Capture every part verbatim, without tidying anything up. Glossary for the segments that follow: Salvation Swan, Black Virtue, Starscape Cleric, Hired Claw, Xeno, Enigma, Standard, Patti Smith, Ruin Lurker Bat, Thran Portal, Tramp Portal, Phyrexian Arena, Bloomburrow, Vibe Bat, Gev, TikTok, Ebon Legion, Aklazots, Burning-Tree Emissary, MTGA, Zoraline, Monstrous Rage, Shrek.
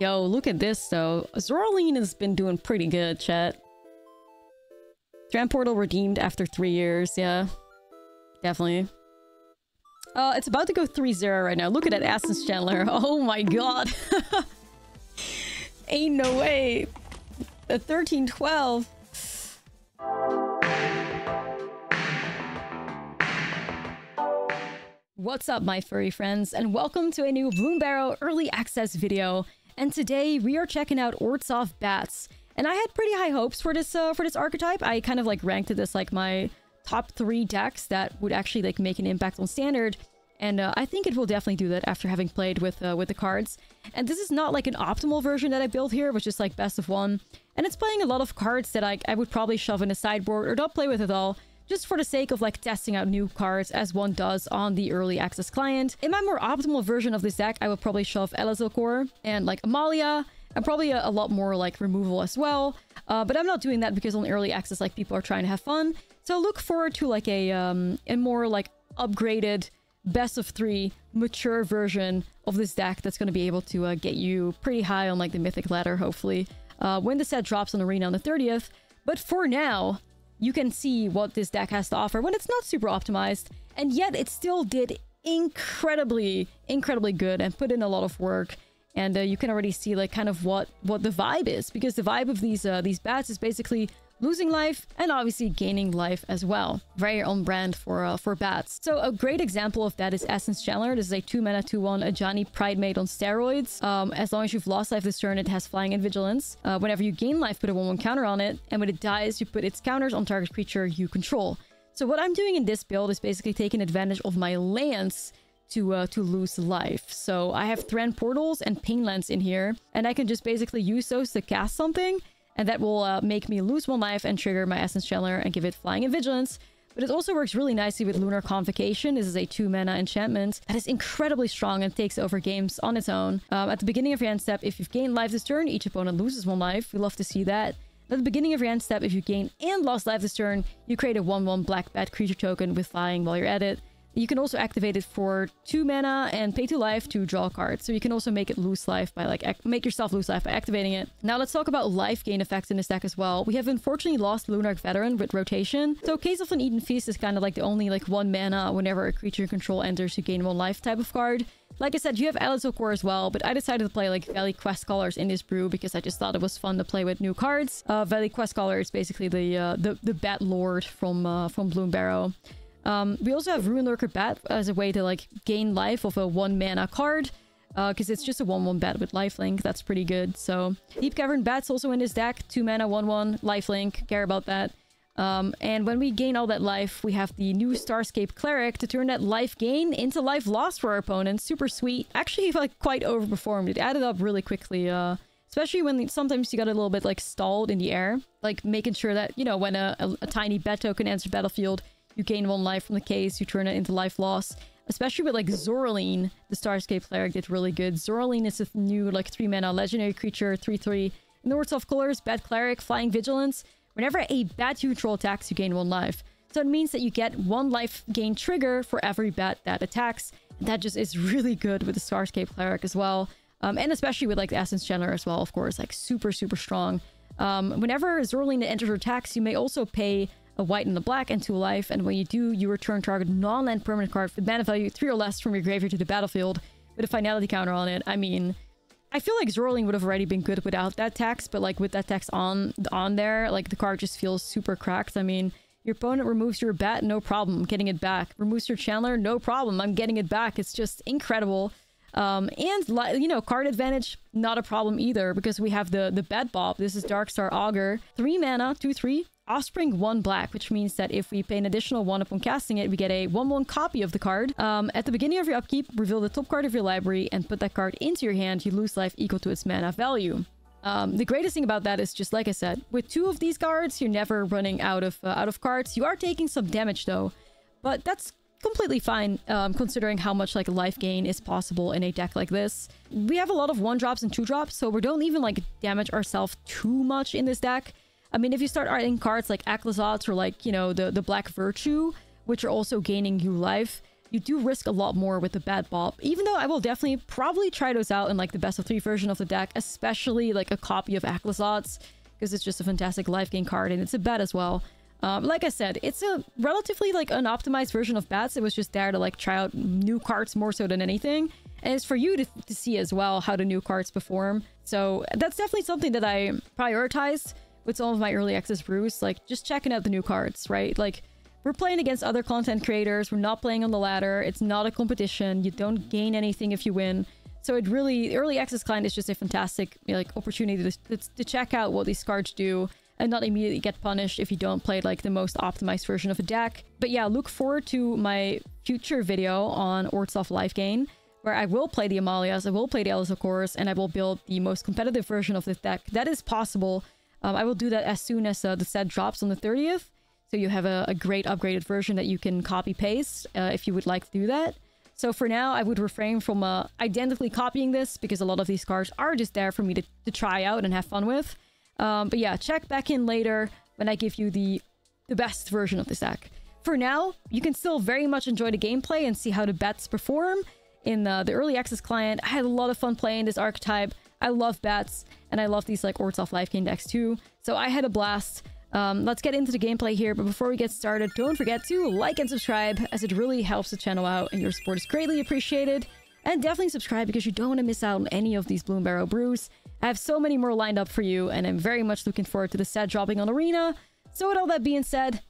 Yo, look at this though. Zoraline has been doing pretty good, chat. Tramp Portal redeemed after three years, yeah. Definitely. Uh, it's about to go three zero right now. Look at that Essence Chandler. Oh my god. Ain't no way. A thirteen twelve. What's up, my furry friends, and welcome to a new Bloomburrow early access video. And today we are checking out Orzhov Bats. And I had pretty high hopes for this uh, for this archetype. I kind of like ranked it as like my top three decks that would actually like make an impact on standard, and uh, I think it will definitely do that after having played with uh, with the cards. And this is not like an optimal version that I built here, which is like best of one, and it's playing a lot of cards that I, I would probably shove in a sideboard or not play with at all, just for the sake of like testing out new cards as one does on the early access client. In my more optimal version of this deck, I would probably shove Elazilcore and like Amalia, and probably a, a lot more like removal as well, uh, but I'm not doing that because on early access like people are trying to have fun. So look forward to like a um, a more like upgraded, best of three, mature version of this deck that's going to be able to uh, get you pretty high on like the mythic ladder, hopefully, uh, when the set drops on Arena on the thirtieth. But for now, you can see what this deck has to offer when it's not super optimized, and yet it still did incredibly, incredibly good and put in a lot of work. And uh, you can already see like kind of what what the vibe is, because the vibe of these uh, these bats is basically losing life and obviously gaining life as well. Very on brand for uh, for bats. So a great example of that is Essence Chandler. This is a two mana two one Ajani Pridemate on steroids. Um, as long as you've lost life this turn, it has flying and vigilance. Uh, whenever you gain life, put a one one counter on it, and when it dies, you put its counters on target creature you control. So what I'm doing in this build is basically taking advantage of my lands to uh, to lose life. So I have Thran Portals and Ping Lands in here, and I can just basically use those to cast something, and that will uh, make me lose one life and trigger my Essence Chandler and give it flying and vigilance. But it also works really nicely with Lunar Convocation. This is a two mana enchantment that is incredibly strong and takes over games on its own. Um, at the beginning of your end step, if you've gained life this turn, each opponent loses one life. We love to see that. At the beginning of your end step, if you gain and lost life this turn, you create a one one Black Bat creature token with flying while you're at it. You can also activate it for two mana and pay two life to draw a card. So you can also make it lose life by like make yourself lose life by activating it. Now let's talk about life gain effects in this deck as well. We have unfortunately lost Lunar Veteran with rotation. So Case of an Eden Feast is kind of like the only like one mana whenever a creature you control enters, you gain one life type of card. Like I said, you have Elazilcore as well, but I decided to play like Valley Quest Callers in this brew because I just thought it was fun to play with new cards. Uh, Valley Quest Caller is basically the uh, the the Bat Lord from uh, from Bloomburrow. Um, we also have Ruin Lurker Bat as a way to like gain life of a one mana card, because uh, it's just a one one bat with lifelink. That's pretty good. So Deep Cavern Bat's also in this deck. two mana one one lifelink. Care about that. Um, and when we gain all that life, we have the new Starscape Cleric to turn that life gain into life loss for our opponent. Super sweet. Actually, like quite overperformed. It added up really quickly. Uh, Especially when sometimes you got a little bit like stalled in the air, like making sure that, you know, when a, a, a tiny bat token enters the battlefield, you gain one life from the case, you turn it into life loss. Especially with like Zoraline, the Starscape Cleric did really good. Zoraline is a new like three mana legendary creature, three three. In the Orzhov colors, Bat Cleric, Flying Vigilance. Whenever a bat you control attacks, you gain one life. So it means that you get one life gain trigger for every bat that attacks. And that just is really good with the Starscape Cleric as well. Um, and especially with like the Essence Chandler as well, of course, like super, super strong. Um, whenever Zoraline enters or attacks, you may also pay a white and a black and two life, and when you do, you return target non-land permanent card with mana value three or less from your graveyard to the battlefield with a finality counter on it. I mean, I feel like Zoraline would have already been good without that tax, but like with that tax on on there, like the card just feels super cracked. I mean, your opponent removes your bat, no problem, getting it back. Removes your Chandler, no problem, I'm getting it back. It's just incredible. Um, and, you know, card advantage, not a problem either, because we have the, the Bat Bob. This is Darkstar Augur. three mana, two three, Offspring one black, which means that if we pay an additional one upon casting it, we get a one one copy of the card. Um, at the beginning of your upkeep, reveal the top card of your library and put that card into your hand. You lose life equal to its mana value. Um, the greatest thing about that is, just like I said, with two of these cards, you're never running out of, uh, out of cards. You are taking some damage, though, but that's completely fine, um, considering how much like life gain is possible in a deck like this. We have a lot of one drops and two drops, so we don't even like damage ourselves too much in this deck. I mean, if you start adding cards like Aklazots or like, you know, the the Black Virtue, which are also gaining you life, you do risk a lot more with the bad bop, even though I will definitely probably try those out in like the best of three version of the deck, especially like a copy of Aklazots, because it's just a fantastic life gain card and it's a bat as well. Um, like I said, it's a relatively like unoptimized version of bats. It was just there to like try out new cards more so than anything, and it's for you to, to see as well how the new cards perform. So that's definitely something that I prioritized with some of my early access brews, like just checking out the new cards, right? Like, we're playing against other content creators, we're not playing on the ladder, it's not a competition, you don't gain anything if you win. So it really, early access client is just a fantastic, you know, like opportunity to, to, to check out what these cards do and not immediately get punished if you don't play like the most optimized version of a deck. But yeah, look forward to my future video on Orzhov life gain, where I will play the Amalias, I will play the Elazilcores, and I will build the most competitive version of the deck that is possible. Um, I will do that as soon as uh, the set drops on the thirtieth. So you have a, a great upgraded version that you can copy paste uh, if you would like to do that. So for now, I would refrain from uh, identically copying this, because a lot of these cards are just there for me to, to try out and have fun with. Um, but yeah, check back in later when I give you the, the best version of this deck. For now, you can still very much enjoy the gameplay and see how the bats perform in uh, the early access client. I had a lot of fun playing this archetype. I love bats, and I love these like Orzhov life gain decks too. So I had a blast. Um, let's get into the gameplay here, but before we get started, don't forget to like and subscribe, as it really helps the channel out and your support is greatly appreciated. And definitely subscribe, because you don't want to miss out on any of these Bloomburrow brews. I have so many more lined up for you, and I'm very much looking forward to the set dropping on Arena. So with all that being said,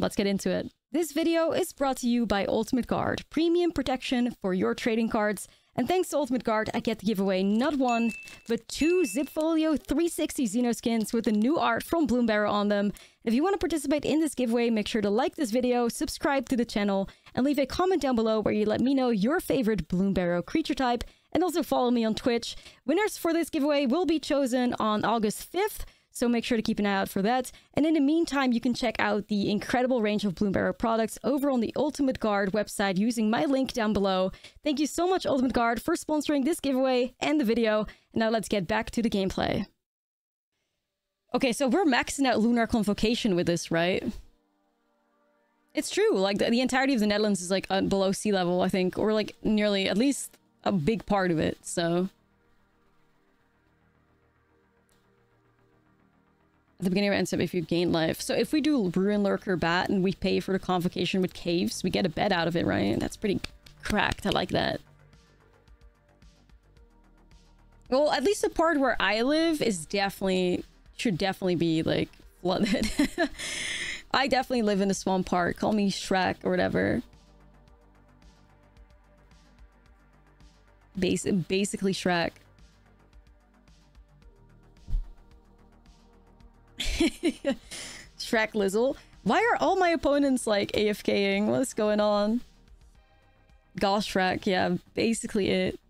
let's get into it. This video is brought to you by Ultimate Guard, premium protection for your trading cards. And thanks to Ultimate Guard, I get to give away not one, but two Zipfolio three sixty Xeno skins with the new art from Bloomburrow on them. If you want to participate in this giveaway, make sure to like this video, subscribe to the channel, and leave a comment down below where you let me know your favorite Bloomburrow creature type, and also follow me on Twitch. Winners for this giveaway will be chosen on August fifth, so make sure to keep an eye out for that. And in the meantime, you can check out the incredible range of Bloomburrow products over on the Ultimate Guard website using my link down below. Thank you so much, Ultimate Guard, for sponsoring this giveaway and the video. Now let's get back to the gameplay. Okay, so we're maxing out Lunar Convocation with this, right? It's true, like the, the entirety of the Netherlands is like uh, below sea level, I think, or like nearly, at least a big part of it, so... At the beginning of our end step, if you gain life. So if we do Ruin Lurker Bat and we pay for the Convocation with caves, we get a bet out of it, right? That's pretty cracked. I like that. Well, at least the part where I live is definitely... should definitely be, like, flooded. I definitely live in a swamp part. Call me Shrek or whatever. Bas- basically Shrek. Shrek-lizzle. Why are all my opponents like AFKing? What's going on? Gosh, Shrek. Yeah, basically it.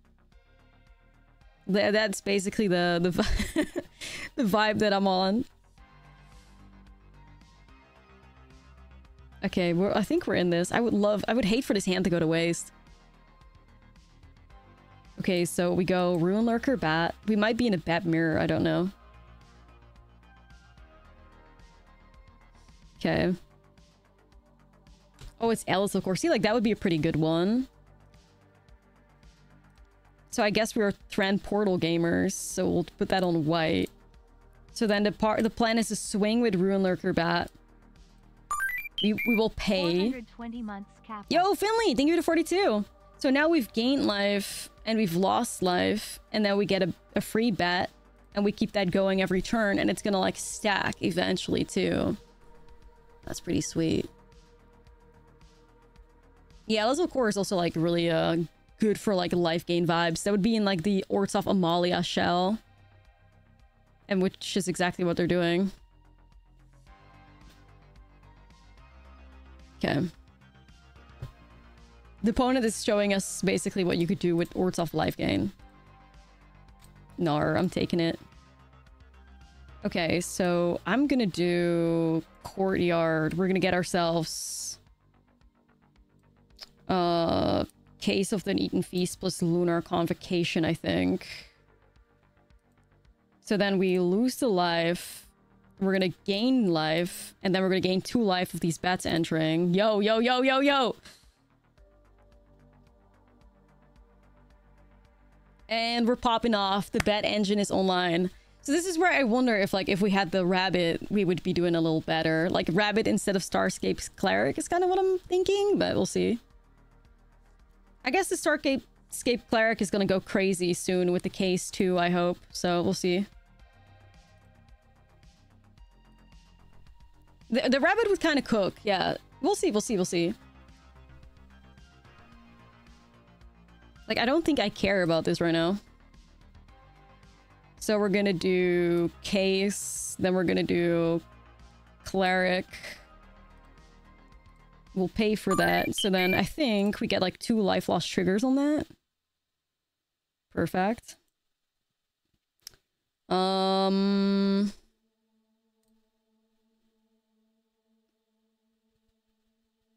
Th that's basically the the, vi the vibe that I'm on. Okay, we're, I think we're in this. I would love. I would hate for this hand to go to waste. Okay, so we go Ruin Lurker Bat. We might be in a Bat Mirror. I don't know. Okay. Oh, it's Elazilcore. See, like, that would be a pretty good one. So I guess we're Thran Portal gamers, so we'll put that on white. So then the part the plan is to swing with Ruin Lurker Bat. We, we will pay. Yo, Finley! Thank you to forty-two! So now we've gained life, and we've lost life, and then we get a, a free bet, and we keep that going every turn, and it's gonna, like, stack eventually, too. That's pretty sweet. Yeah, Elazilcore is also like really uh good for like life gain vibes. That would be in like the Orzhov Amalia shell, and which is exactly what they're doing. Okay. The opponent is showing us basically what you could do with Orzhov life gain. Nar, I'm taking it. Okay, so I'm gonna do Courtyard. We're gonna get ourselves uh Case of the Uneaten Feast plus Lunar Convocation, I think. So then we lose the life. We're gonna gain life, and then we're gonna gain two life of these bats entering. Yo, yo, yo, yo, yo! and we're popping off. The bat engine is online. So this is where I wonder if, like, if we had the rabbit, we would be doing a little better. Like, rabbit instead of Starscape's Cleric is kind of what I'm thinking, but we'll see. I guess the Starscape Scape Cleric is going to go crazy soon with the case too, I hope. So we'll see. The, the rabbit would kind of cook. Yeah, we'll see. We'll see. We'll see. Like, I don't think I care about this right now. So we're going to do case. Then we're going to do cleric. We'll pay for that. So then I think we get like two life loss triggers on that. Perfect. Um...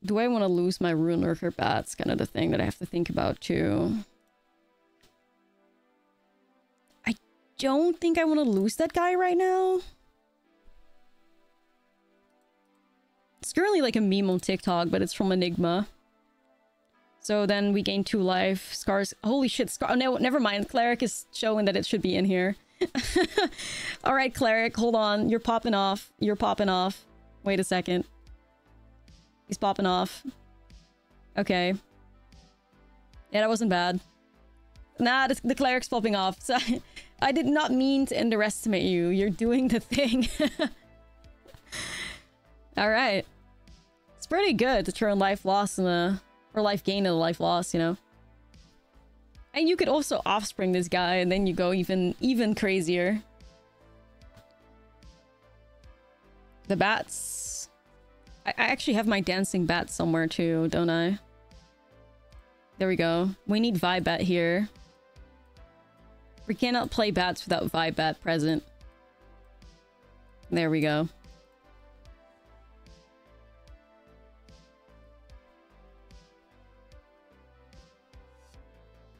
Do I want to lose my Ruin Lurker Bat? That's kind of the thing that I have to think about too. I don't think I want to lose that guy right now. It's currently like a meme on TikTok, but it's from Enigma. So then we gain two life. Scars. Holy shit. Scar. Oh, no, never mind. Cleric is showing that it should be in here. All right, Cleric. Hold on. You're popping off. You're popping off. Wait a second. He's popping off. Okay. Yeah, that wasn't bad. Nah, the, the cleric's popping off. So I, I did not mean to underestimate you. You're doing the thing. Alright. It's pretty good to turn life loss in the... Or life gain into life loss, you know. And you could also offspring this guy and then you go even, even crazier. The bats... I actually have my dancing bat somewhere too, don't I? There we go. We need Vibe Bat here. We cannot play bats without Vibe Bat present. There we go.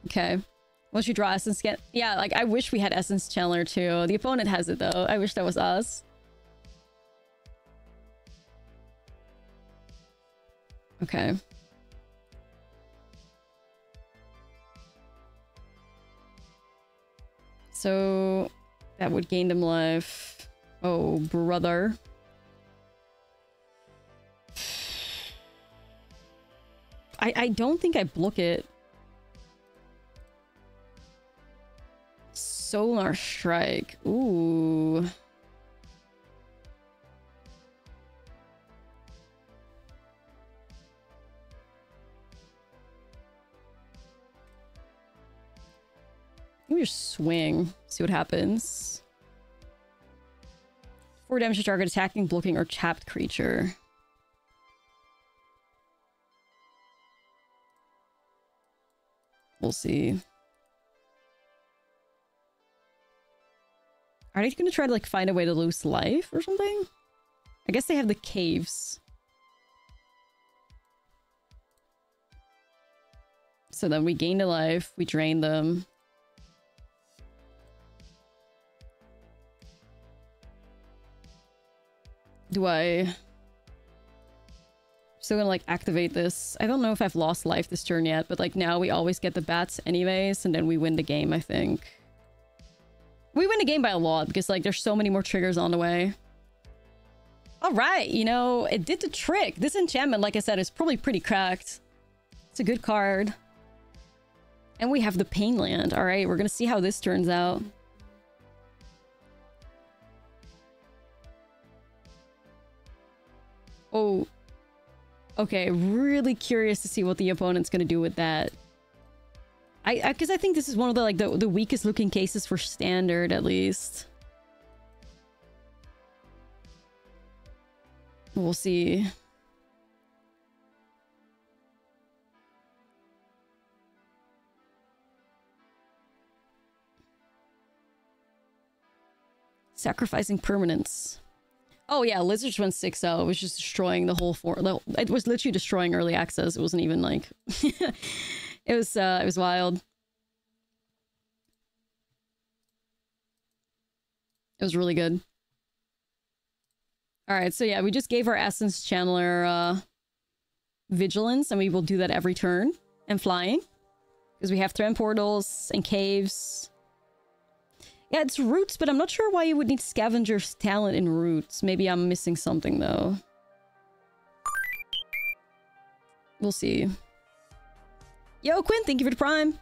Okay. Once you draw Essence... Get yeah, like, I wish we had Essence Chandler too. The opponent has it though. I wish that was us. Okay. So that would gain them life. Oh, brother. I, I don't think I block it. Solar Strike. Ooh. We just swing, see what happens. Four damage to target attacking, blocking, or tapped creature. We'll see. Are they gonna try to like find a way to lose life or something? I guess they have the caves. So then we gain the life, we drain them. Do I... I'm still gonna, like, activate this. I don't know if I've lost life this turn yet, but, like, now we always get the bats anyways, and then we win the game, I think. We win the game by a lot, because, like, there's so many more triggers on the way. Alright, you know, it did the trick. This enchantment, like I said, is probably pretty cracked. It's a good card. And we have the Painland. Alright, we're gonna see how this turns out. Oh, okay. Really curious to see what the opponent's gonna do with that. I, because I, I think this is one of the like the the weakest looking cases for standard, at least. We'll see. Sacrificing permanence. Oh yeah, Lizards went six oh. It was just destroying the whole four. It was literally destroying early access. It wasn't even like... it was uh, it was wild. It was really good. Alright, so yeah, we just gave our Essence Chandler uh, Vigilance, and we will do that every turn. And flying. Because we have Thran Portals and Caves. Yeah, it's Roots, but I'm not sure why you would need Scavenger's Talent in Roots. Maybe I'm missing something, though. We'll see. Yo, Quinn, thank you for the Prime.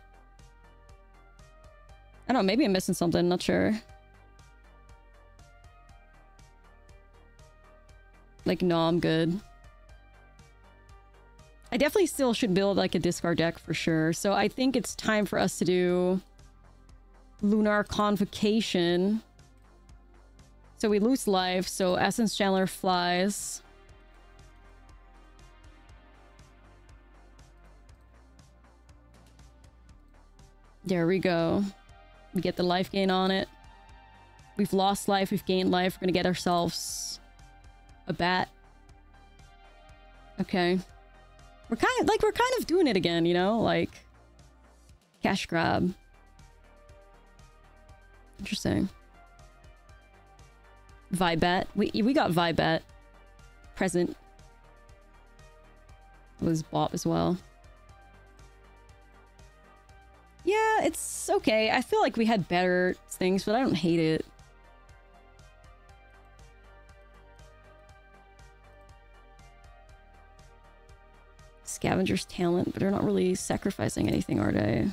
I don't know, maybe I'm missing something, not sure. Like, no, I'm good. I definitely still should build, like, a discard deck for sure. So I think it's time for us to do Lunar Convocation. So we lose life, so Essence Chandler flies. There we go. We get the life gain on it. We've lost life, we've gained life. We're gonna get ourselves a bat. Okay. We're kind of, like, we're kind of doing it again, you know? Like, cash grab. Interesting. Vibe Bat. We, we got Vibe Bat. Present. It was bought as well. Yeah, it's okay. I feel like we had better things, but I don't hate it. Scavenger's Talent, but they're not really sacrificing anything, are they?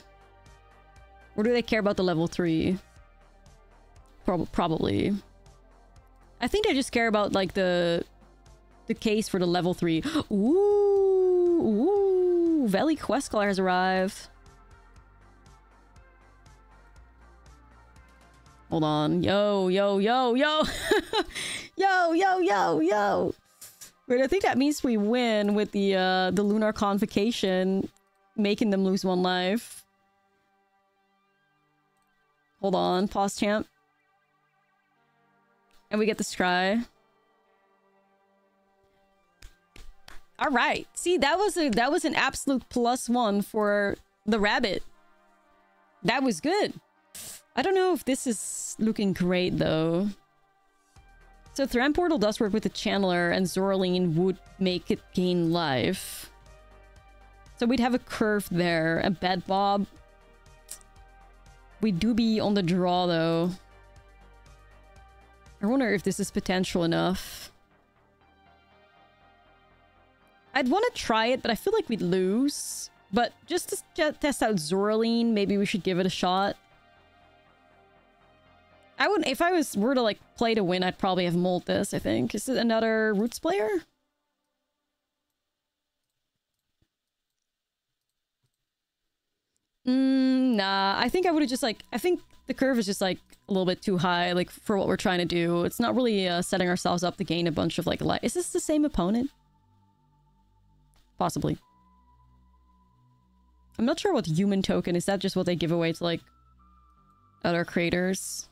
Or do they care about the level three? Probably. I think I just care about, like, the the case for the level three. Ooh, ooh, Valley Quest Caller has arrived. Hold on. Yo, yo, yo, yo. Yo, yo, yo, yo. Wait, I think that means we win with the uh, the Lunar Convocation, making them lose one life. Hold on. Pause, champ. And we get the scry. All right. See, that was a that was an absolute plus one for the rabbit. That was good. I don't know if this is looking great though. So Thran Portal does work with the Chandler, and Zoraline would make it gain life. So we'd have a curve there, a bad bob. We do be on the draw though. I wonder if this is potential enough. I'd want to try it, but I feel like we'd lose. But just to test out Zoraline, maybe we should give it a shot. I would, if I was were to like play to win, I'd probably have mulled this, I think. Is it another Roots player? Mm, nah, I think I would have just like, I think the curve is just like a little bit too high, like for what we're trying to do. It's not really uh, setting ourselves up to gain a bunch of like life. Is this the same opponent? Possibly. I'm not sure what human token is. That just what they give away to like other creators.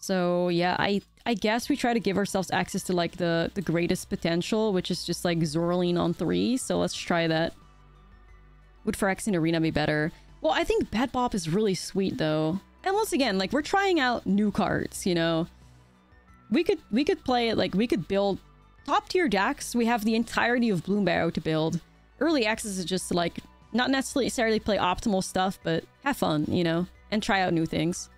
So yeah, I I guess we try to give ourselves access to like the the greatest potential, which is just like Zoraline on three. So let's try that. Would Phyrexian Arena be better? Well, I think Bad Bop is really sweet though. And once again, like we're trying out new cards, you know. We could we could play it like we could build top tier decks. We have the entirety of Bloomburrow to build. Early access is just to like not necessarily play optimal stuff, but have fun, you know, and try out new things.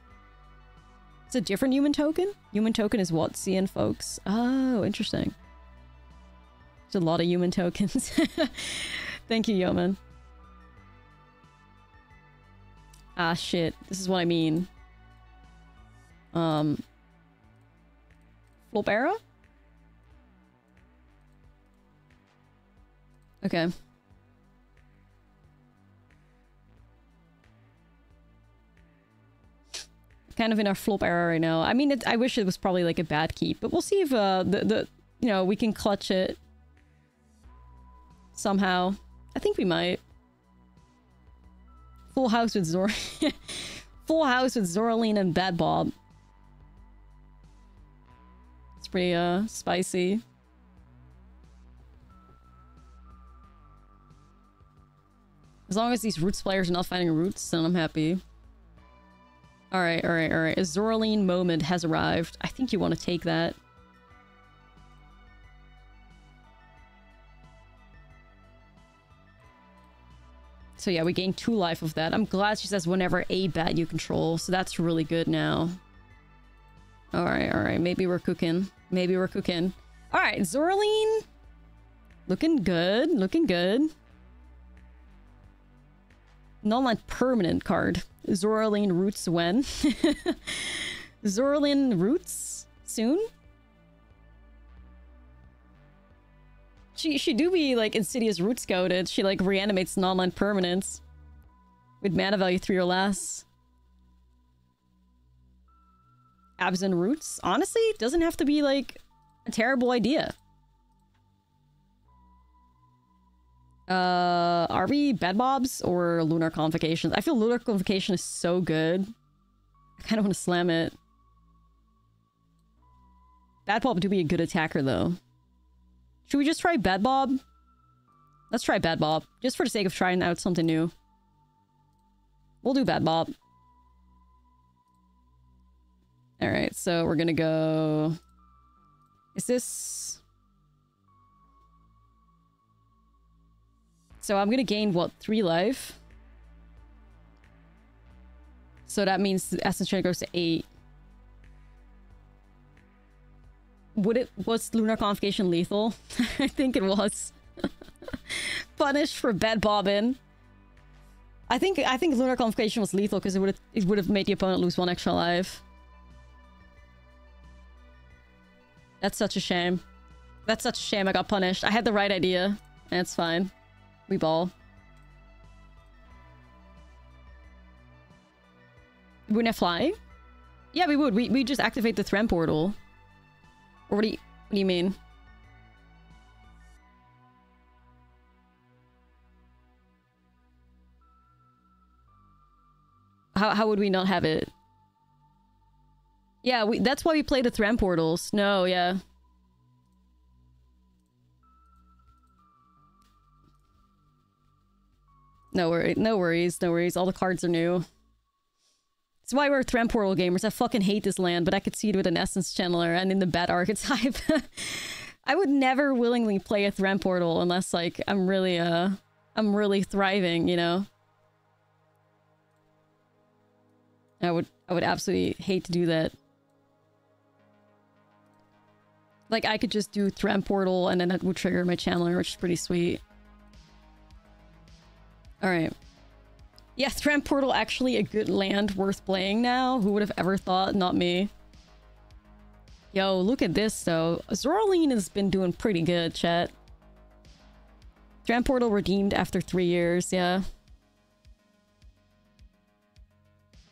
It's a different human token? Human token is what, C N folks? Oh, interesting. There's a lot of human tokens. Thank you, Yeoman. Ah, shit. This is what I mean. Um... Flop era? Okay. Kind of in our flop era right now. I mean, it, I wish it was probably like a bad keep, but we'll see if uh, the, the, you know, we can clutch it somehow. I think we might. Full house with Zor Full house with Zoraline and Bad Bob. It's pretty uh, spicy. As long as these Roots players are not finding Roots, then I'm happy. Alright, alright, alright. A Zoraline moment has arrived. I think you want to take that. So yeah, we gain two life of that. I'm glad she says whenever a bat you control, so that's really good now. Alright, alright, maybe we're cooking. Maybe we're cooking. Alright, Zoraline! Looking good, looking good. Non-land permanent card. Zoraline Roots when? Zoraline Roots soon? She, she do be, like, insidious root scouted. She, like, reanimates non-land permanents with mana value three or less. Absent roots? Honestly, it doesn't have to be, like, a terrible idea. Uh, are we bed mobs or Lunar Convocations? I feel Lunar Convocation is so good. I kind of want to slam it. Bad Bob do be a good attacker, though. Should we just try Bad Bob? Let's try Bad Bob. Just for the sake of trying out something new. We'll do Bad Bob. Alright, so we're gonna go... Is this... So I'm gonna gain, what, three life? So that means the Essence Chandler goes to eight. Would it... Was Lunar Convocation lethal? I think it was. Punished for bed bobbing. I think I think Lunar Convocation was lethal because it would it would have made the opponent lose one extra life. That's such a shame. That's such a shame I got punished. I had the right idea. That's fine. We ball. Wouldn't I fly? Yeah, we would. We we just activate the Thran Portal. Or what do you, what do you mean? How, how would we not have it? Yeah, we, that's why we play the Thran Portals. No, yeah. No worries, no worries, no worries. All the cards are new. That's why we're Thran Portal gamers. I fucking hate this land, but I could see it with an Essence Chandler and in the bad archetype. I would never willingly play a Thran Portal unless, like, I'm really, uh... I'm really thriving, you know? I would, I would absolutely hate to do that. Like, I could just do Thran Portal and then that would trigger my Chandler, which is pretty sweet. Alright. Yeah, Tramp Portal actually a good land worth playing now. Who would have ever thought? Not me. Yo, look at this though. Zoraline has been doing pretty good, chat. Tramp Portal redeemed after three years, yeah.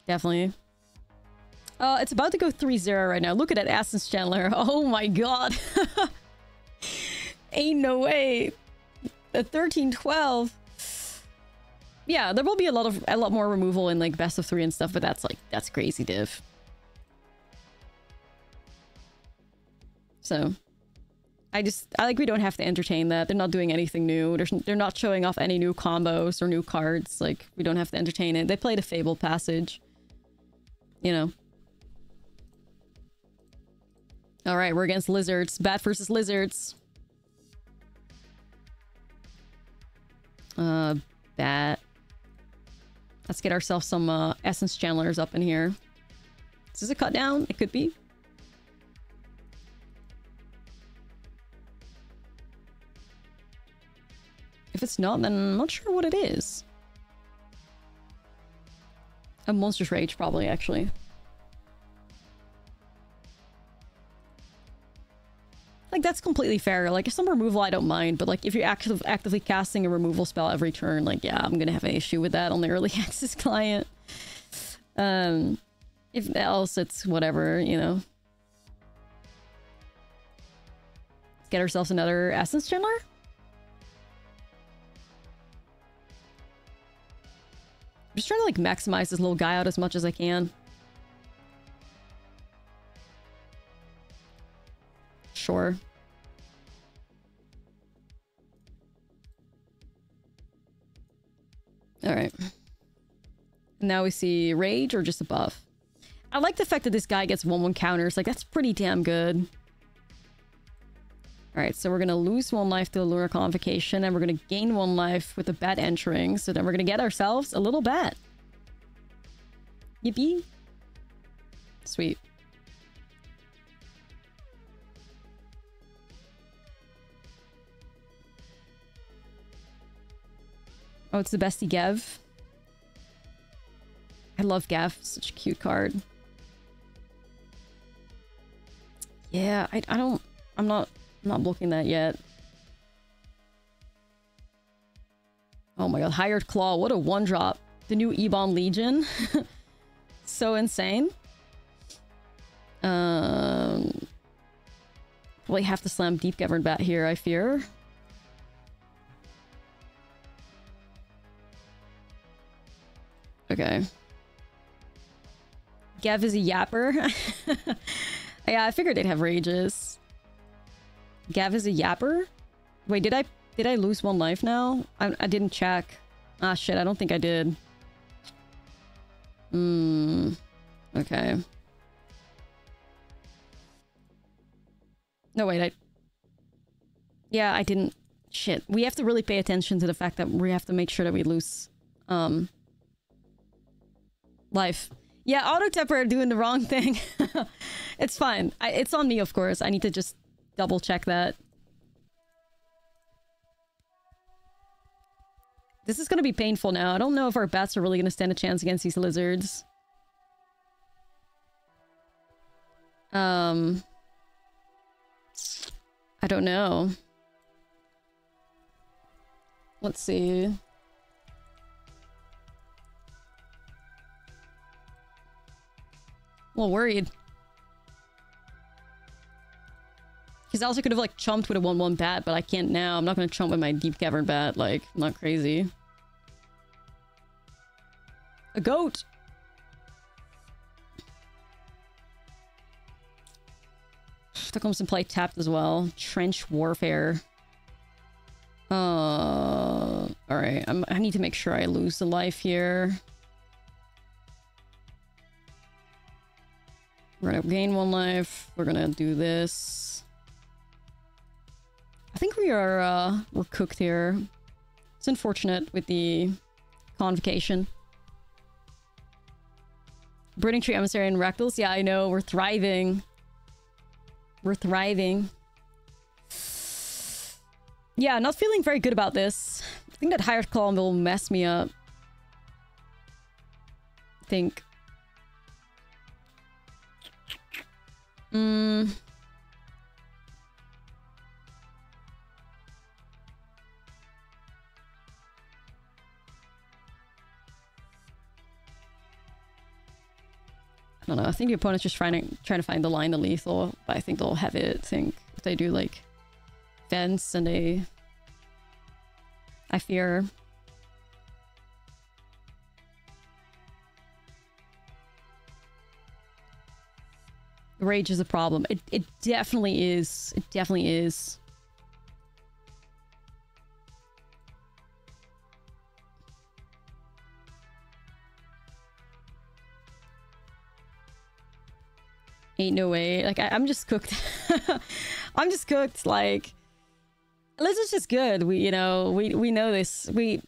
Definitely. Uh, it's about to go three zero right now. Look at that Essence Chandler. Oh my god. Ain't no way. A thirteen twelve. Yeah, there will be a lot of a lot more removal in like best of three and stuff, but that's like that's crazy div. So, I just I like we don't have to entertain that. They're not doing anything new. There's they're not showing off any new combos or new cards. Like we don't have to entertain it. They played a Fable Passage, you know. All right, we're against lizards. Bat versus lizards. Uh, bat. Let's get ourselves some uh, Essence Chandlers up in here. Is this a cut down? It could be. If it's not, then I'm not sure what it is. A Monstrous Rage, probably, actually. Like, that's completely fair. Like, if some removal, I don't mind. But, like, if you're active, actively casting a removal spell every turn, like, yeah, I'm gonna have an issue with that on the early access client. Um, if else, it's whatever, you know. Let's get ourselves another Essence Chandler. I'm just trying to, like, maximize this little guy out as much as I can. Sure. Alright. Now we see Rage or just a buff. I like the fact that this guy gets one one counters. Like, that's pretty damn good. Alright, so we're going to lose one life to the Lunar Convocation, and we're going to gain one life with the bat entering, so then we're going to get ourselves a little bat. Yippee. Sweet. Oh, it's the bestie Gev. I love Gev. Such a cute card. Yeah, I, I don't... I'm not... I'm not blocking that yet. Oh my god, Hired Claw. What a one-drop. The new Ebon Legion. So insane. Um, probably have to slam Deep Cavern Bat here, I fear. Okay. Gev is a yapper. Yeah, I figured they'd have rages. Gev is a yapper? Wait, did I did I lose one life now? I, I didn't check. Ah, shit, I don't think I did. Hmm. Okay. No, wait, I... Yeah, I didn't... Shit. We have to really pay attention to the fact that we have to make sure that we lose... Um... life. Yeah, auto-tapper doing the wrong thing. It's fine. I, it's on me, of course. I need to just... double check that. This is going to be painful now. I don't know if our bats are really going to stand a chance against these lizards. Um, I don't know. Let's see. Well, worried. Because I also could have, like, chumped with a one one bat, but I can't now. I'm not going to chump with my Deep Cavern Bat. Like, I'm not crazy. A goat! That comes in play tapped as well. Trench Warfare. Uh, Alright, I need to make sure I lose the life here. We're going to gain one life. We're going to do this. I think we are, uh, we're cooked here. It's unfortunate with the Convocation. Burning-Tree Emissary and Ractals. Yeah, I know. We're thriving. We're thriving. Yeah, not feeling very good about this. I think that Hired Claw will mess me up. I think. Mmm... I don't know, I think the opponent's just trying to trying to find the line to lethal, but I think they'll have it. I think if they do like fence and they I fear. Rage is a problem. It it definitely is. It definitely is. Ain't no way. Like, I, I'm just cooked. I'm just cooked. Like, this is just good. We, you know, we, we know this. We,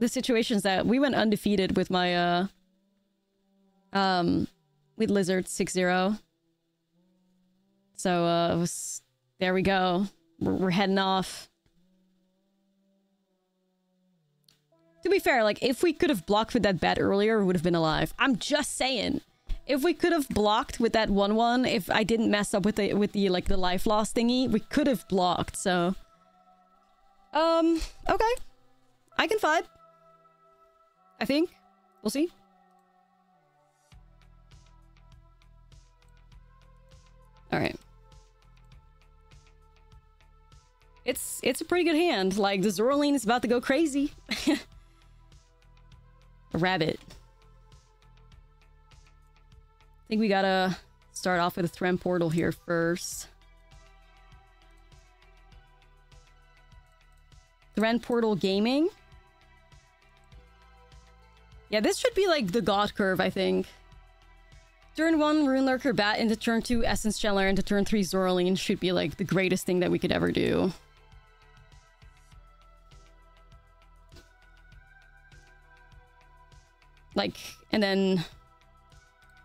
the situations that we went undefeated with my, uh, um, with Lizard six zero. So, uh, it was, there we go. We're, we're heading off. To be fair, like, if we could have blocked with that bat earlier, we would have been alive. I'm just saying. If we could have blocked with that one one, if I didn't mess up with the with the like the life loss thingy, we could have blocked. So, um, okay, I can vibe. I think we'll see. All right, it's it's a pretty good hand. Like the Zoraline is about to go crazy. A rabbit. I think we gotta start off with a Thran Portal here first. Thran Portal Gaming. Yeah, this should be like the God Curve, I think. Turn one, Ruin Lurker Bat into turn two, Essence Chandler into turn three, Zoraline should be like the greatest thing that we could ever do. Like, and then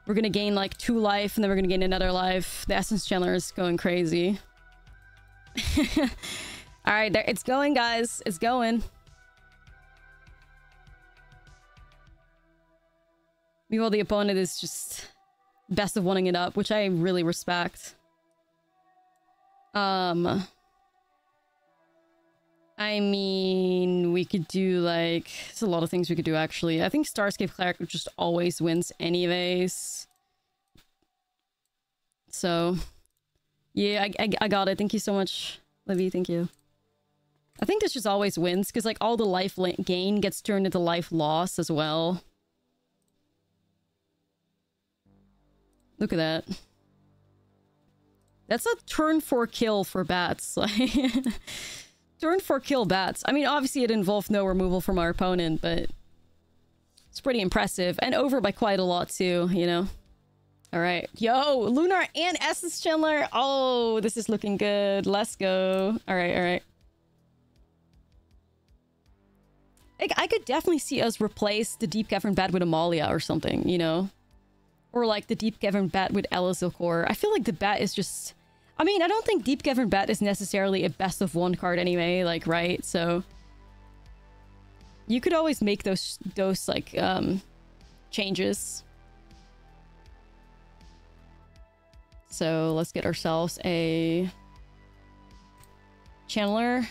we're gonna gain like two life, and then we're gonna gain another life. The Essence Chandler is going crazy. All right, there, it's going, guys. It's going. Meanwhile, the opponent is just best of one-ing it up, which I really respect. Um, I mean, we could do like, there's a lot of things we could do actually. I think Starscape Cleric just always wins anyways. So, yeah, I, I, I got it. Thank you so much, Livy. Thank you. I think this just always wins because like all the life gain gets turned into life loss as well. Look at that. That's a turn four kill for bats. Like turn four kill bats. I mean, obviously it involved no removal from our opponent, but it's pretty impressive. And over by quite a lot too, you know? All right. Yo, Lunar and Essence Chandler. Oh, this is looking good. Let's go. All right, all right. Like, I could definitely see us replace the Deep Cavern Bat with Amalia or something, you know? Or like the Deep Cavern Bat with Elazilcore. I feel like the bat is just... I mean, I don't think Deep Cavern Bat is necessarily a best of one card anyway, like, right? So... you could always make those, those like, um... changes. So, let's get ourselves a... Chandler.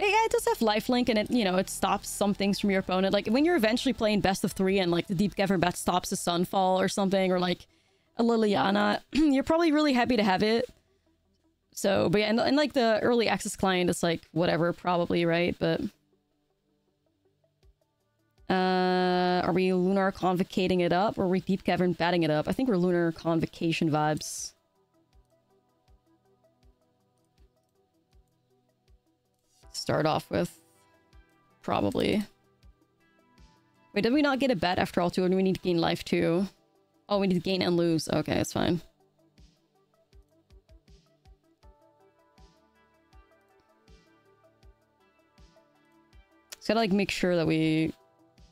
Yeah, it does have lifelink, and it, you know, it stops some things from your opponent. Like, when you're eventually playing best of three and, like, the Deep Cavern Bat stops a Sunfall or something, or, like, a Liliana, you're probably really happy to have it. So, but yeah, and, and, like, the early access client is, like, whatever, probably, right? But... Uh, are we Lunar Convocating it up, or are we Deep Cavern Batting it up? I think we're Lunar Convocation vibes. Start off with, probably. Wait, did we not get a bet after all too? And we need to gain life too. Oh, we need to gain and lose. Okay, that's fine. Just gotta like make sure that we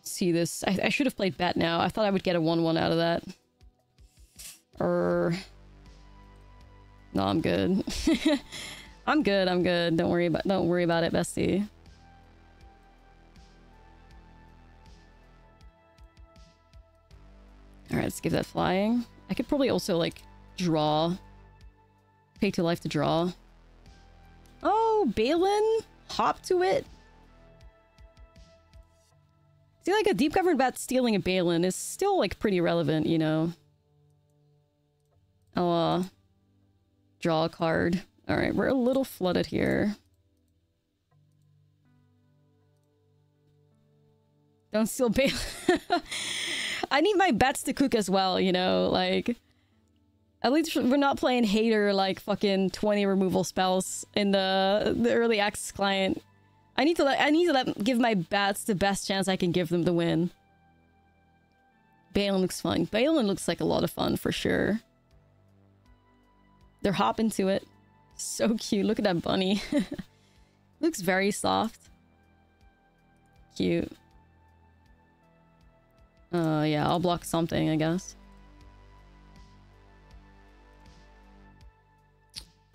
see this. I, I should have played bet now. I thought I would get a one one out of that. Or no, I'm good. I'm good, I'm good. Don't worry about don't worry about it, bestie. Alright, let's give that flying. I could probably also like draw. Pay two life to draw. Oh, Balin! Hop to it. See, like a Deep Cavern Bat stealing a Balin is still like pretty relevant, you know. I'll uh draw a card. Alright, we're a little flooded here. Don't steal Balin. I need my bets to cook as well, you know, like... At least we're not playing hater, like, fucking twenty removal spells in the, the early access client. I need to let- I need to let- give my bats the best chance I can give them to win. Balin looks fun. Balin looks like a lot of fun, for sure. They're hopping to it. So cute. Look at that bunny. Looks very soft. Cute. Oh, uh, yeah. I'll block something, I guess.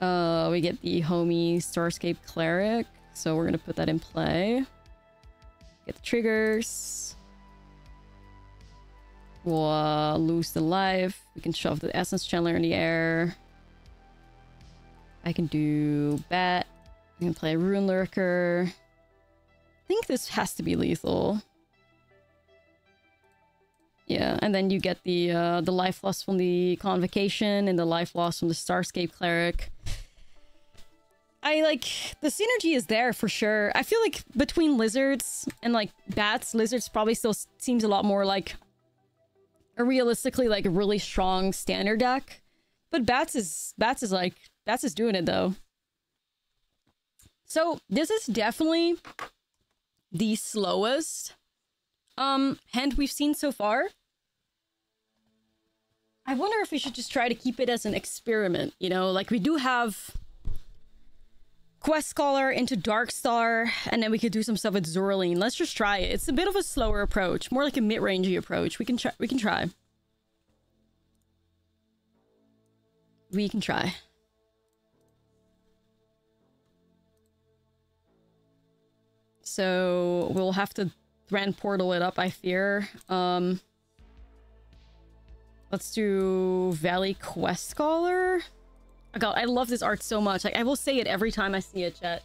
Uh, we get the homie Starscape Cleric. So we're gonna put that in play. Get the triggers. We'll uh, lose the life. We can shove the Essence Chandler in the air. I can do bat. I can play Ruin Lurker. I think this has to be lethal. Yeah, and then you get the uh, the life loss from the Convocation and the life loss from the Starscape Cleric. I like the synergy is there for sure. I feel like between lizards and like bats, lizards probably still seems a lot more like a realistically like a really strong standard deck, but bats is bats is like. That's just doing it, though. So, this is definitely the slowest um, hand we've seen so far. wonder if we should just try to keep it as an experiment, you know? Like, we do have Quest Caller into Darkstar, and then we could do some stuff with Zoraline. Let's just try it. It's a bit of a slower approach, more like a mid-rangey approach. We can try. We can try. We can try. So we'll have to Thran Portal it up, I fear. Um, let's do Valley Quest Caller. Oh god, I love this art so much. Like, I will say it every time I see it, chat.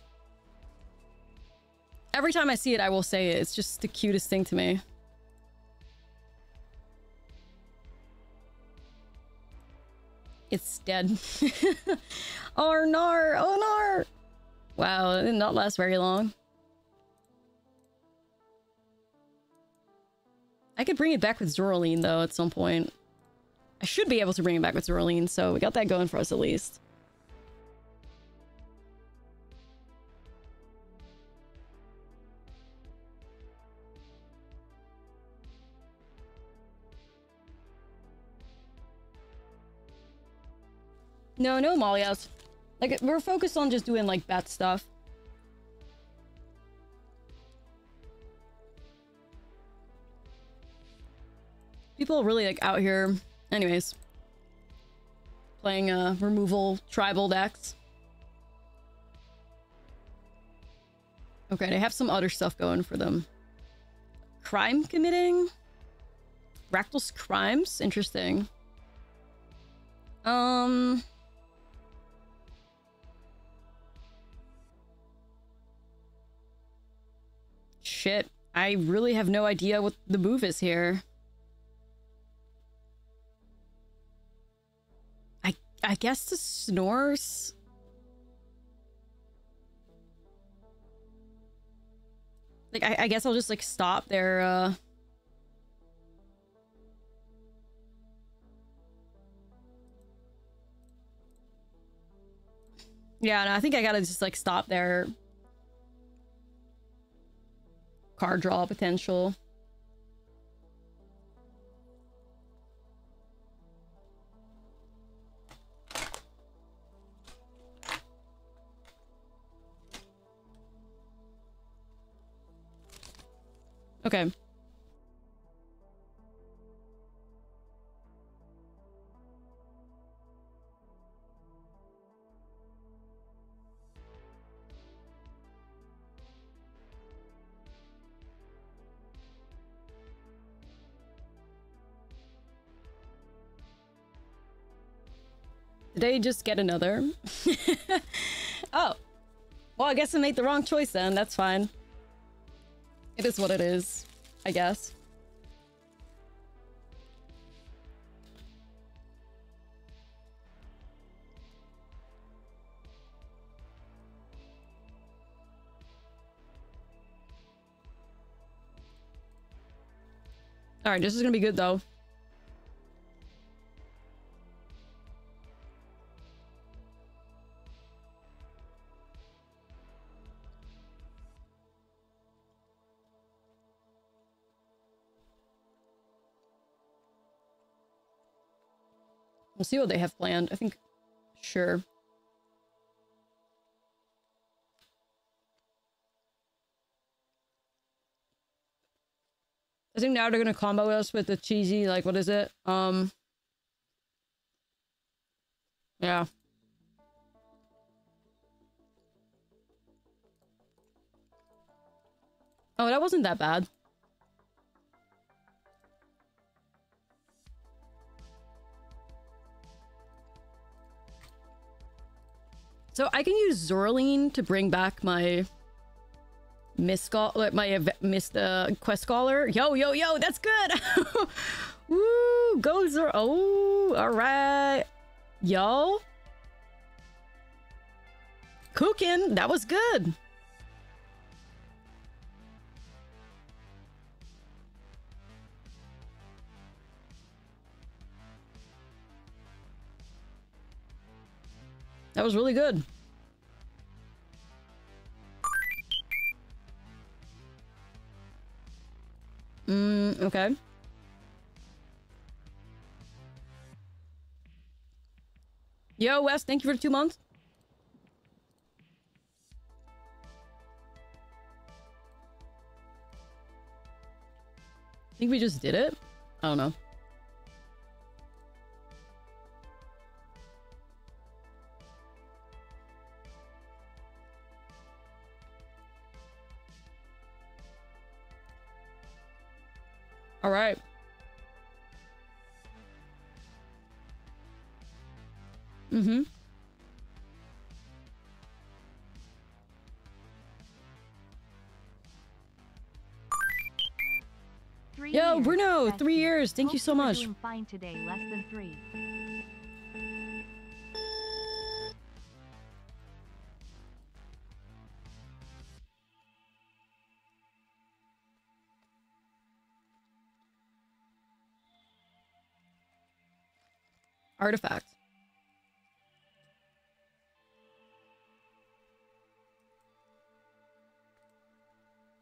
Every time I see it, I will say it. It's just the cutest thing to me. It's dead. Oh, nar! Oh, nar! Wow, it did not last very long. I could bring it back with Zoraline, though, at some point. I should be able to bring it back with Zoraline, so we got that going for us, at least. No, no Amalias. Like, we're focused on just doing, like, bat stuff. People really, like, out here... Anyways. Playing, uh, removal tribal decks. Okay, they have some other stuff going for them. Crime committing? Ractals crimes? Interesting. Um... Shit. I really have no idea what the move is here. I I guess the snores. Like I, I guess I'll just like stop there. Uh... Yeah, no, I think I gotta just like stop there. Card draw potential. Okay. Did they just get another? Oh. Well, I guess I made the wrong choice then. That's fine. It is what it is, I guess. Alright, this is gonna be good though. We'll see what they have planned. I think... Sure. I think now they're gonna combo us with the cheesy, like, what is it? Um... Yeah. Oh, that wasn't that bad. So I can use Zoraline to bring back my Miscall, my missed uh, Quest Caller. Yo, yo, yo, that's good. Woo, go Zor. Oh, all right, yo, cooking. That was good. That was really good. Mm, okay. Yo, Wes, thank you for the two months. I think we just did it. I don't know. All right. Mm-hmm. Three Yo, years. Bruno, Best three years. Thank Hope you so much. Doing fine today, less than three. Artifact.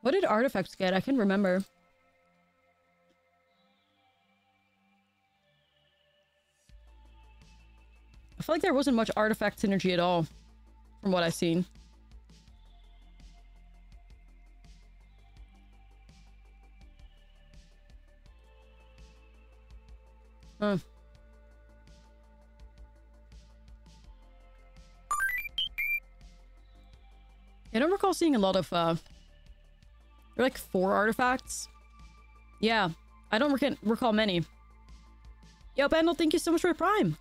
What did artifacts get? I can remember. I feel like there wasn't much artifact synergy at all from what I've seen. Huh. I don't recall seeing a lot of, uh... there were like four artifacts. Yeah, I don't rec recall many. Yo, Bandle, thank you so much for your Prime!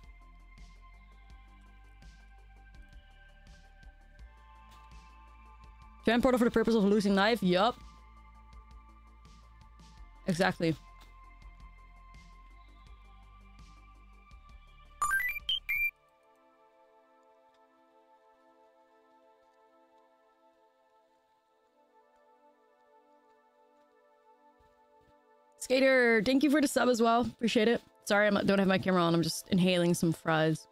Tramp Portal for the purpose of losing life? Yup. Exactly. Gator, thank you for the sub as well. Appreciate it. Sorry, I don't have my camera on. I'm just inhaling some fries.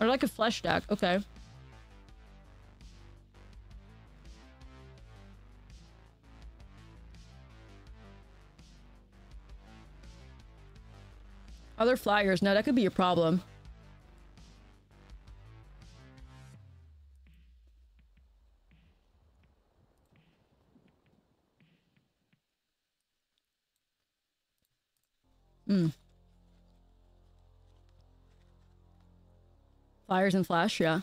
Or like a flesh stack. Okay. Other flyers. Now that could be a problem. Hmm. Flyers and flash, yeah.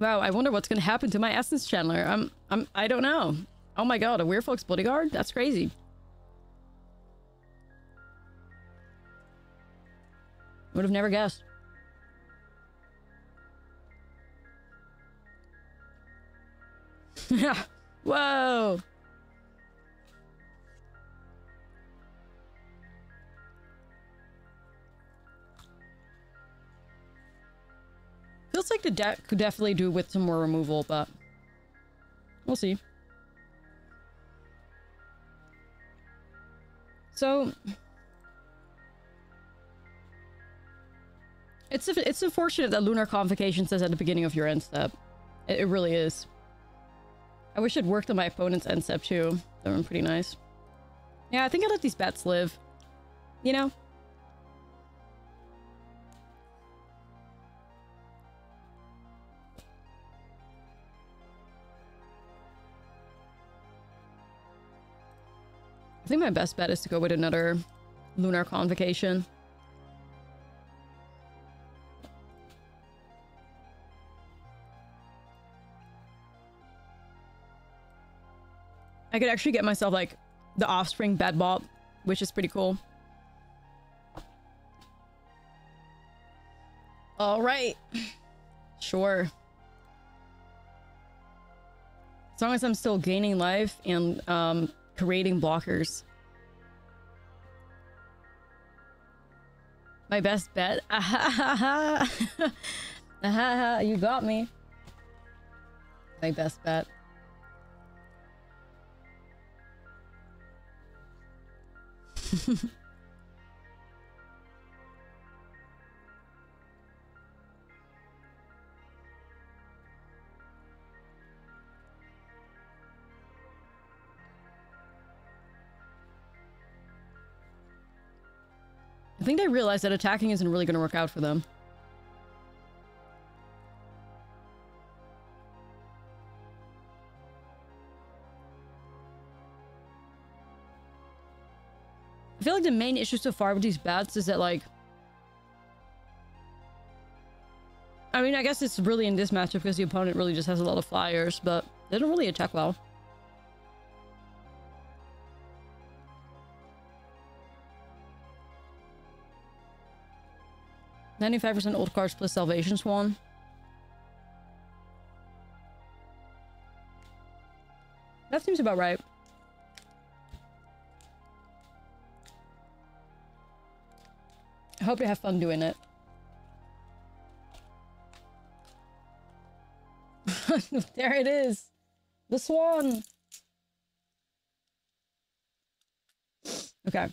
Wow, I wonder what's gonna happen to my Essence Chandler. I'm, I'm, I don't know. Oh my god, a Weird Folks bodyguard? That's crazy. Would have never guessed. Yeah. Whoa. Feels like the deck could definitely do with some more removal, but we'll see. So it's it's unfortunate that Lunar Convocation says at the beginning of your end step. It, it really is. I wish it worked on my opponent's end step too. That would be pretty nice. Yeah, I think I let these bats live. You know. I think my best bet is to go with another Lunar Convocation. I could actually get myself like the Offspring Bad Bop, which is pretty cool. All right. Sure. As long as I'm still gaining life and um creating blockers. My best bet. Ah ha ha ha. Ah ha ha. You got me. My best bet. I think they realized that attacking isn't really going to work out for them. I feel like the main issue so far with these bats is that, like... I mean, I guess it's really in this matchup because the opponent really just has a lot of flyers, but they don't really attack well. ninety-five percent old cards plus Salvation Swan. That seems about right. I hope they have fun doing it. There it is! The swan! Okay.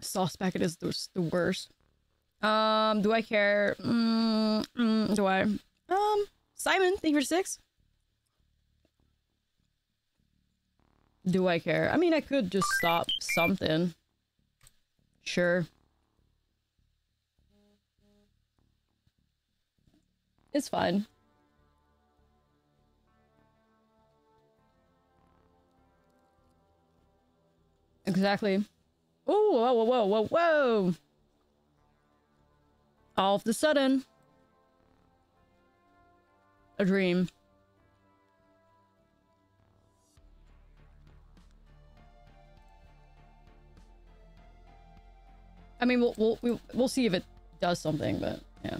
Sauce packet is the, the worst. Um, do I care? Mm, mm, do I? Um, Simon, thank you for six. Do I care? I mean, I could just stop something. Sure. It's fine. Exactly. Oh, whoa, whoa, whoa, whoa, whoa! All of a sudden, a dream. I mean, we'll we'll we'll, we'll see if it does something, but yeah.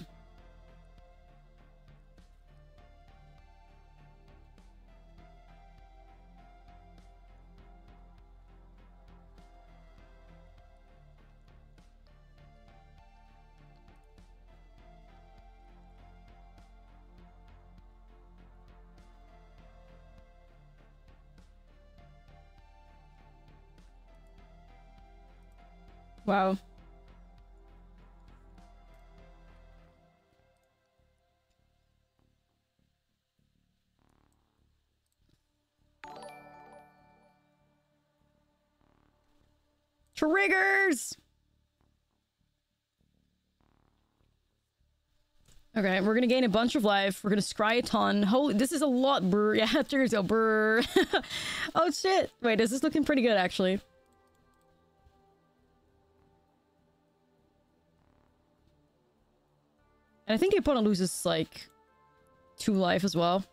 Wow. Triggers! Okay, we're gonna gain a bunch of life. We're gonna scry a ton. Holy, this is a lot, brr. Yeah, triggers go brr. Oh shit! Wait, this is looking pretty good, actually. And I think the opponent loses, like, two life as well.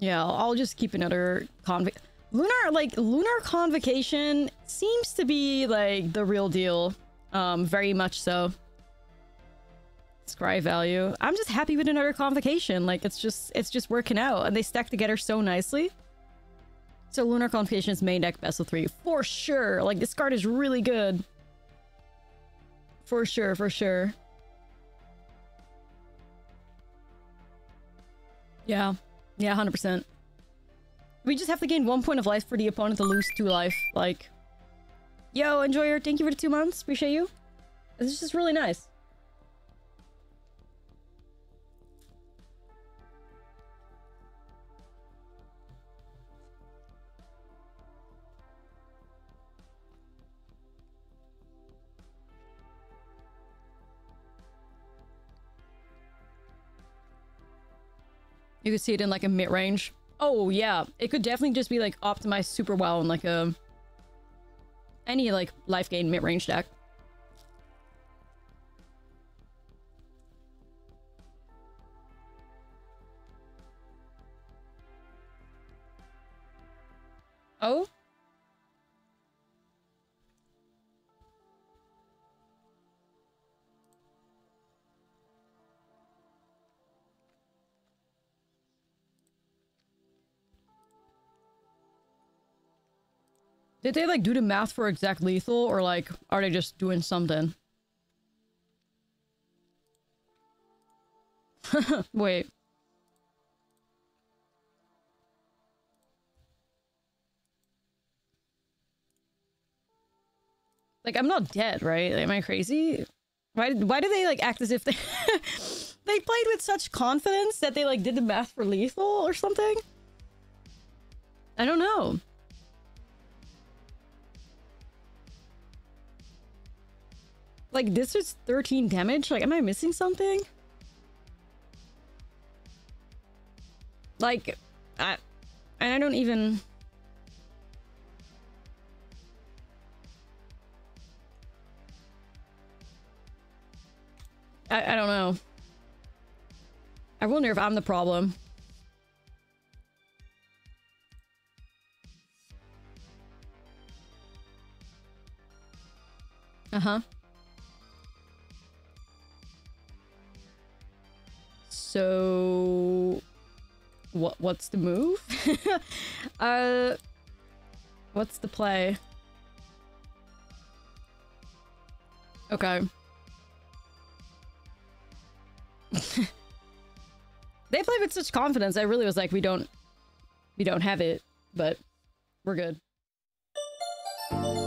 Yeah, I'll, I'll just keep another conv- Lunar, like, Lunar Convocation seems to be, like, the real deal. Um, very much so. Scry value. I'm just happy with another Convocation. Like, it's just, it's just working out. And they stack together so nicely. So Lunar Convocation is main deck best of three. For sure. Like, this card is really good. For sure, for sure. Yeah. Yeah, one hundred percent. We just have to gain one point of life for the opponent to lose two life. Like... Yo, Enjoyer, thank you for the two months. Appreciate you. This is really nice. You could see it in like a mid-range. Oh yeah, it could definitely just be like optimized super well in like a any like life gain mid-range deck. Oh? Did they like do the math for exact lethal, or like are they just doing something? Wait. Like, I'm not dead, right? Like, am I crazy? Why did, why do they like act as if they they played with such confidence that they like did the math for lethal or something? I don't know. Like, this is thirteen damage? Like, am I missing something? Like, I... And I don't even... I, I don't know. I wonder if I'm the problem. Uh-huh. So... What what's the move? uh what's the play? Okay. They played with such confidence. I really was like, we don't we don't have it, but we're good.